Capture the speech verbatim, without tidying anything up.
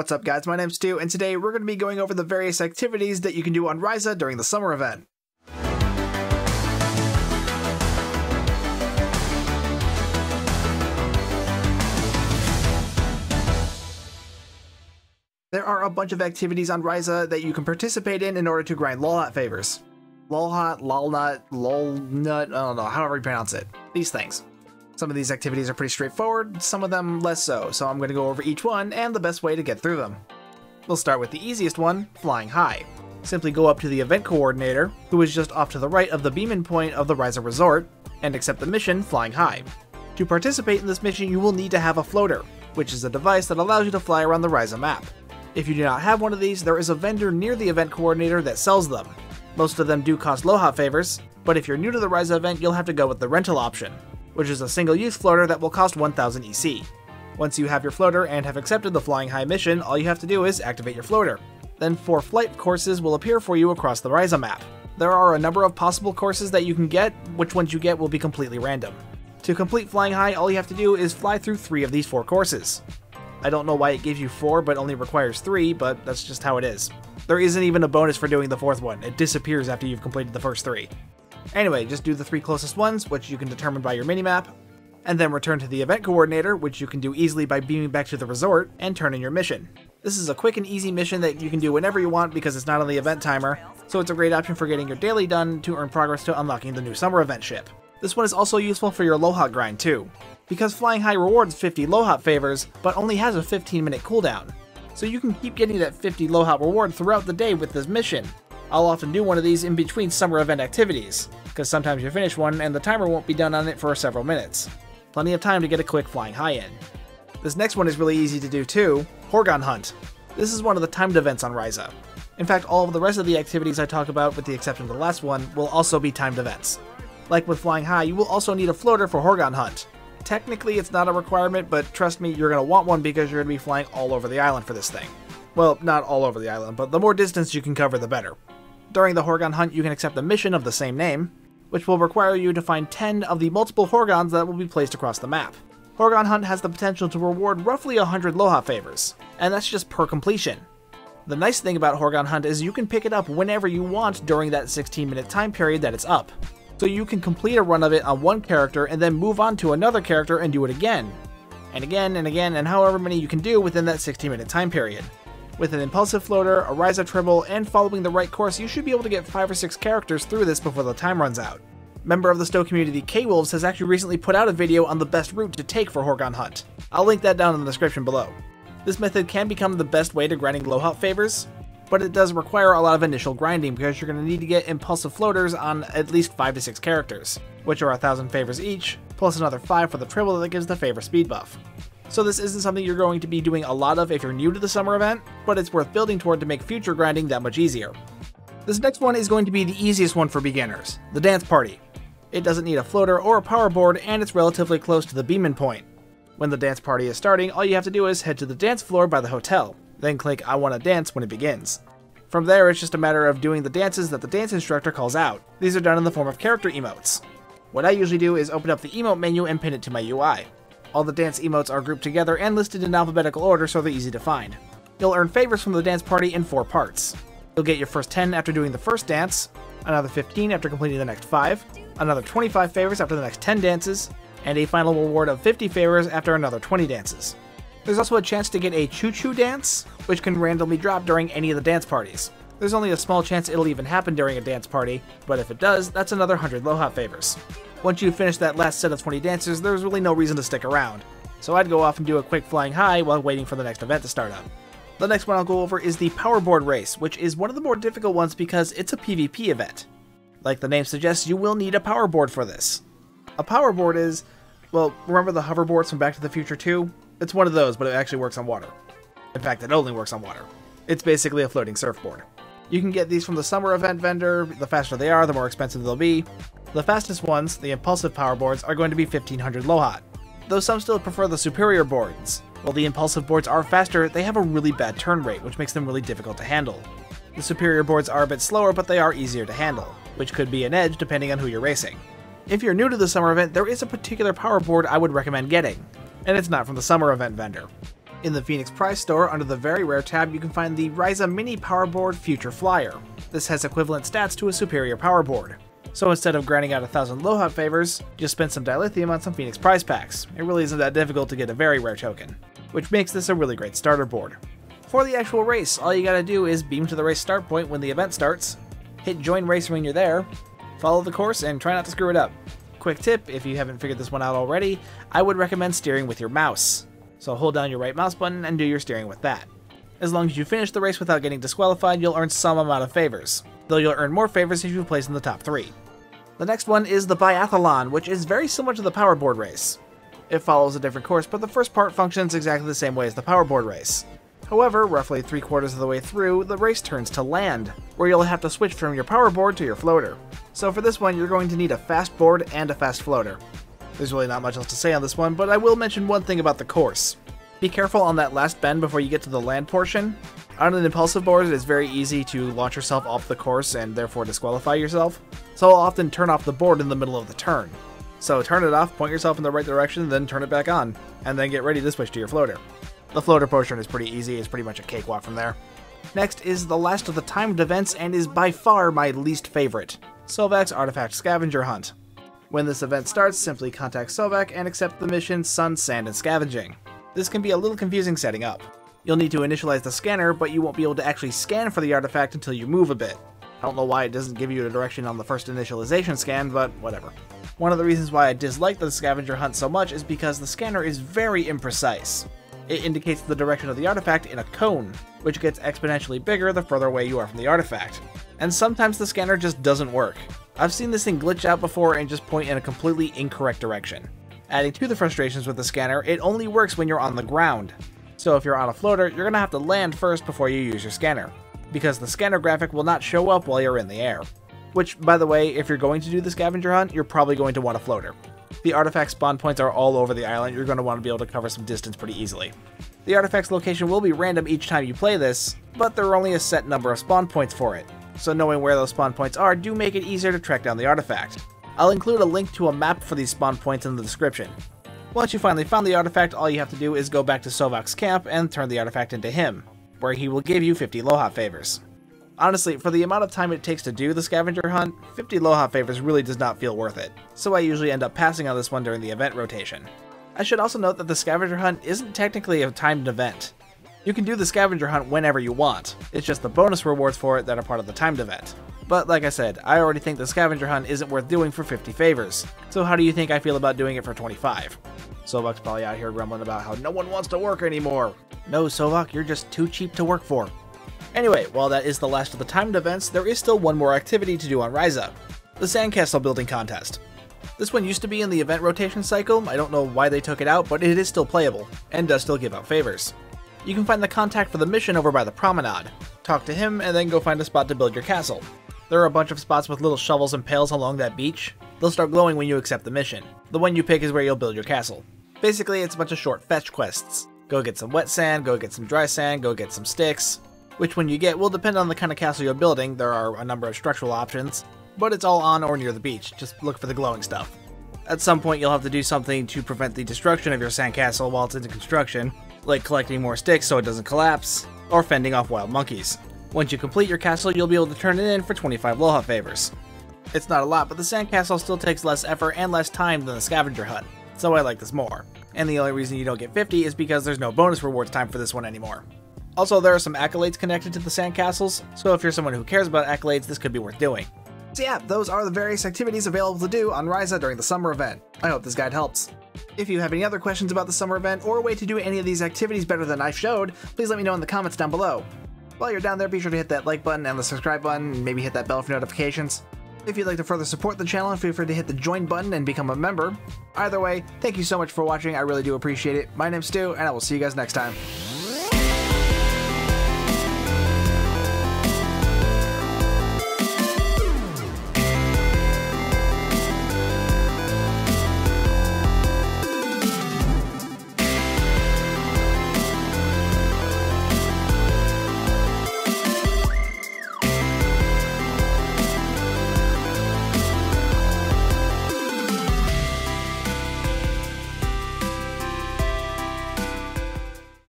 What's up guys, my name's Sto, and today we're going to be going over the various activities that you can do on Risa during the summer event. There are a bunch of activities on Risa that you can participate in in order to grind Lohlunat favors. Lohlunat, Lohlunat, Lohlunat, I don't know, however you pronounce it. These things. Some of these activities are pretty straightforward, some of them less so, so I'm going to go over each one and the best way to get through them. We'll start with the easiest one, flying high. Simply go up to the Event Coordinator, who is just off to the right of the beam-in point of the Risa Resort, and accept the mission, Flying High. To participate in this mission, you will need to have a floater, which is a device that allows you to fly around the Risa map. If you do not have one of these, there is a vendor near the Event Coordinator that sells them. Most of them do cost Lohlunat favors, but if you're new to the Risa event, you'll have to go with the rental option, which is a single-use floater that will cost one thousand E C. Once you have your floater and have accepted the Flying High mission, all you have to do is activate your floater. Then four flight courses will appear for you across the Risa map. There are a number of possible courses that you can get, which ones you get will be completely random. To complete Flying High, all you have to do is fly through three of these four courses. I don't know why it gives you four but only requires three, but that's just how it is. There isn't even a bonus for doing the fourth one, it disappears after you've completed the first three. Anyway, just do the three closest ones, which you can determine by your minimap, and then return to the Event Coordinator, which you can do easily by beaming back to the resort, and turn in your mission. This is a quick and easy mission that you can do whenever you want because it's not on the event timer, so it's a great option for getting your daily done to earn progress to unlocking the new summer event ship. This one is also useful for your Lohlunat grind too, because Flying High rewards fifty Lohlunat favors, but only has a fifteen minute cooldown. So you can keep getting that fifty Lohlunat reward throughout the day with this mission. I'll often do one of these in between summer event activities, because sometimes you finish one and the timer won't be done on it for several minutes. Plenty of time to get a quick Flying High in. This next one is really easy to do too, Horga'hn Hunt. This is one of the timed events on Risa. In fact, all of the rest of the activities I talk about, with the exception of the last one, will also be timed events. Like with Flying High, you will also need a floater for Horga'hn Hunt. Technically it's not a requirement, but trust me, you're going to want one because you're going to be flying all over the island for this thing. Well, not all over the island, but the more distance you can cover the better. During the Horga'hn Hunt, you can accept the mission of the same name, which will require you to find ten of the multiple Horga'hns that will be placed across the map. Horga'hn Hunt has the potential to reward roughly one hundred Lohlunat favors, and that's just per completion. The nice thing about Horga'hn Hunt is you can pick it up whenever you want during that sixteen minute time period that it's up. So you can complete a run of it on one character and then move on to another character and do it again, and again and again, and however many you can do within that sixteen minute time period. With an Impulsive Floater, a Rise of Tribble, and following the right course, you should be able to get five or six characters through this before the time runs out. Member of the Sto community Kwolves has actually recently put out a video on the best route to take for Horga'hn Hunt. I'll link that down in the description below. This method can become the best way to grinding Lohlunat favors, but it does require a lot of initial grinding because you're going to need to get Impulsive Floaters on at least five to six characters, which are one thousand favors each, plus another five for the Tribble that gives the favor speed buff. So this isn't something you're going to be doing a lot of if you're new to the summer event, but it's worth building toward to make future grinding that much easier. This next one is going to be the easiest one for beginners, the dance party. It doesn't need a floater or a power board, and it's relatively close to the beam-in point. When the dance party is starting, all you have to do is head to the dance floor by the hotel, then click I want to dance when it begins. From there, it's just a matter of doing the dances that the dance instructor calls out. These are done in the form of character emotes. What I usually do is open up the emote menu and pin it to my U I. All the dance emotes are grouped together and listed in alphabetical order, so they're easy to find. You'll earn favors from the dance party in four parts. You'll get your first ten after doing the first dance, another fifteen after completing the next five, another twenty-five favors after the next ten dances, and a final reward of fifty favors after another twenty dances. There's also a chance to get a choo-choo dance, which can randomly drop during any of the dance parties. There's only a small chance it'll even happen during a dance party, but if it does, that's another one hundred Lohlunat favors. Once you finish that last set of twenty dances, there's really no reason to stick around, so I'd go off and do a quick Flying High while waiting for the next event to start up. The next one I'll go over is the Powerboard Race, which is one of the more difficult ones because it's a PvP event. Like the name suggests, you will need a powerboard for this. A powerboard is, well, remember the hoverboards from Back to the Future two? It's one of those, but it actually works on water. In fact, it only works on water. It's basically a floating surfboard. You can get these from the summer event vendor. The faster they are, the more expensive they'll be. The fastest ones, the Impulsive power boards, are going to be fifteen hundred Lohlunat, though some still prefer the superior boards. While the Impulsive boards are faster, they have a really bad turn rate, which makes them really difficult to handle. The superior boards are a bit slower, but they are easier to handle, which could be an edge depending on who you're racing. If you're new to the summer event, there is a particular power board I would recommend getting, and it's not from the summer event vendor. In the Phoenix Prize Store, under the Very Rare tab, you can find the Risa Mini Powerboard Future Flyer. This has equivalent stats to a superior powerboard. So instead of grinding out a thousand Lohlunat favors, just spend some dilithium on some Phoenix Prize packs. It really isn't that difficult to get a Very Rare token, which makes this a really great starter board. For the actual race, all you gotta do is beam to the race start point when the event starts, hit join race when you're there, follow the course, and try not to screw it up. Quick tip, if you haven't figured this one out already, I would recommend steering with your mouse. So hold down your right mouse button and do your steering with that. As long as you finish the race without getting disqualified, you'll earn some amount of favors, though you'll earn more favors if you place in the top three. The next one is the Biathlon, which is very similar to the powerboard race. It follows a different course, but the first part functions exactly the same way as the powerboard race. However, roughly three quarters of the way through, the race turns to land, where you'll have to switch from your powerboard to your floater. So for this one, you're going to need a fast board and a fast floater. There's really not much else to say on this one, but I will mention one thing about the course. Be careful on that last bend before you get to the land portion. On an impulsive board, it is very easy to launch yourself off the course and therefore disqualify yourself, so I'll often turn off the board in the middle of the turn. So turn it off, point yourself in the right direction, then turn it back on, and then get ready to switch to your floater. The floater portion is pretty easy, it's pretty much a cakewalk from there. Next is the last of the timed events and is by far my least favorite, Sovak's Artifact Scavenger Hunt. When this event starts, simply contact Sovak and accept the mission Sun, Sand, and Scavenging. This can be a little confusing setting up. You'll need to initialize the scanner, but you won't be able to actually scan for the artifact until you move a bit. I don't know why it doesn't give you a direction on the first initialization scan, but whatever. One of the reasons why I dislike the scavenger hunt so much is because the scanner is very imprecise. It indicates the direction of the artifact in a cone, which gets exponentially bigger the further away you are from the artifact. And sometimes the scanner just doesn't work. I've seen this thing glitch out before and just point in a completely incorrect direction. Adding to the frustrations with the scanner, it only works when you're on the ground. So if you're on a floater, you're going to have to land first before you use your scanner, because the scanner graphic will not show up while you're in the air. Which, by the way, if you're going to do the scavenger hunt, you're probably going to want a floater. The artifact spawn points are all over the island, you're going to want to be able to cover some distance pretty easily. The artifact's location will be random each time you play this, but there are only a set number of spawn points for it, so knowing where those spawn points are do make it easier to track down the artifact. I'll include a link to a map for these spawn points in the description. Once you finally found the artifact, all you have to do is go back to Sovak's camp and turn the artifact into him, where he will give you fifty Lohlunat favors. Honestly, for the amount of time it takes to do the scavenger hunt, fifty Lohlunat favors really does not feel worth it, so I usually end up passing on this one during the event rotation. I should also note that the scavenger hunt isn't technically a timed event. You can do the scavenger hunt whenever you want, it's just the bonus rewards for it that are part of the timed event. But like I said, I already think the scavenger hunt isn't worth doing for fifty favors, so how do you think I feel about doing it for twenty-five? Sovak's probably out here grumbling about how no one wants to work anymore. No, Sovak, you're just too cheap to work for. Anyway, while that is the last of the timed events, there is still one more activity to do on Risa, the Sandcastle Building Contest. This one used to be in the event rotation cycle, I don't know why they took it out, but it is still playable, and does still give out favors. You can find the contact for the mission over by the promenade, talk to him, and then go find a spot to build your castle. There are a bunch of spots with little shovels and pails along that beach. They'll start glowing when you accept the mission. The one you pick is where you'll build your castle. Basically, it's a bunch of short fetch quests. Go get some wet sand, go get some dry sand, go get some sticks. Which one you get will depend on the kind of castle you're building, there are a number of structural options, but it's all on or near the beach, just look for the glowing stuff. At some point you'll have to do something to prevent the destruction of your sandcastle while it's into construction, like collecting more sticks so it doesn't collapse, or fending off wild monkeys. Once you complete your castle, you'll be able to turn it in for twenty-five Lohlunat favors. It's not a lot, but the sandcastle still takes less effort and less time than the scavenger hunt, so I like this more. And the only reason you don't get fifty is because there's no bonus rewards time for this one anymore. Also, there are some accolades connected to the sandcastles, so if you're someone who cares about accolades, this could be worth doing. So yeah, those are the various activities available to do on Risa during the summer event. I hope this guide helps. If you have any other questions about the summer event, or a way to do any of these activities better than I showed, please let me know in the comments down below. While you're down there, be sure to hit that like button and the subscribe button, and maybe hit that bell for notifications. If you'd like to further support the channel, feel free to hit the join button and become a member. Either way, thank you so much for watching, I really do appreciate it. My name's Stu, and I will see you guys next time.